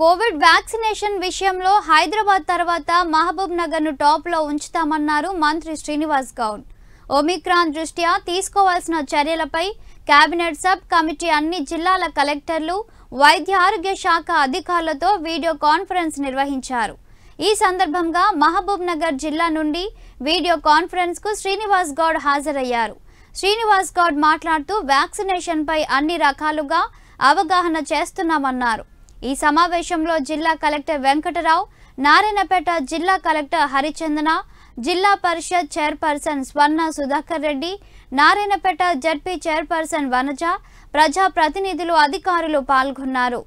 Covid vaccination విషయంలో హైదరాబాద్ తర్వాత Mahabub నగర్ను top లో ఉంచుతామన్నారు మంత్రి శ్రీనివాస్ గౌడ్। ఓమిక్రాన్ దృష్ట్యా తీసుకోవాల్సిన చర్యలపై కేబినెట్ సబ్ కమిటీ అన్ని జిల్లాల కలెక్టర్లు వైద్య ఆరోగ్య శాఖ అధికారులతో వీడియో కాన్ఫరెన్స్ నిర్వహించారు। ఈ సందర్భంగా మహబూబ్ నగర్ జిల్లా నుండి వీడియో కాన్ఫరెన్స్ కు శ్రీనివాస్ గౌడ్ హాజరయ్యారు। శ్రీనివాస్ గౌడ్ మాట్లాడుతూ వ్యాక్సినేషన్ పై అన్ని రకాలుగా అవగాహన చేస్తున్నామన్నారు। ఈ సమావేశంలో జిల్లా కలెక్టర్ వెంకటరావ్, నారాయణపేట జిల్లా కలెక్టర్ హరిచందనా, జిల్లా పరిషత్ chairperson Swarna Sudhakar Reddy, Narayanpet ZP chairperson Vanaja, ప్రజా ప్రతినిధులు, అధికారులు పాల్గొన్నారు।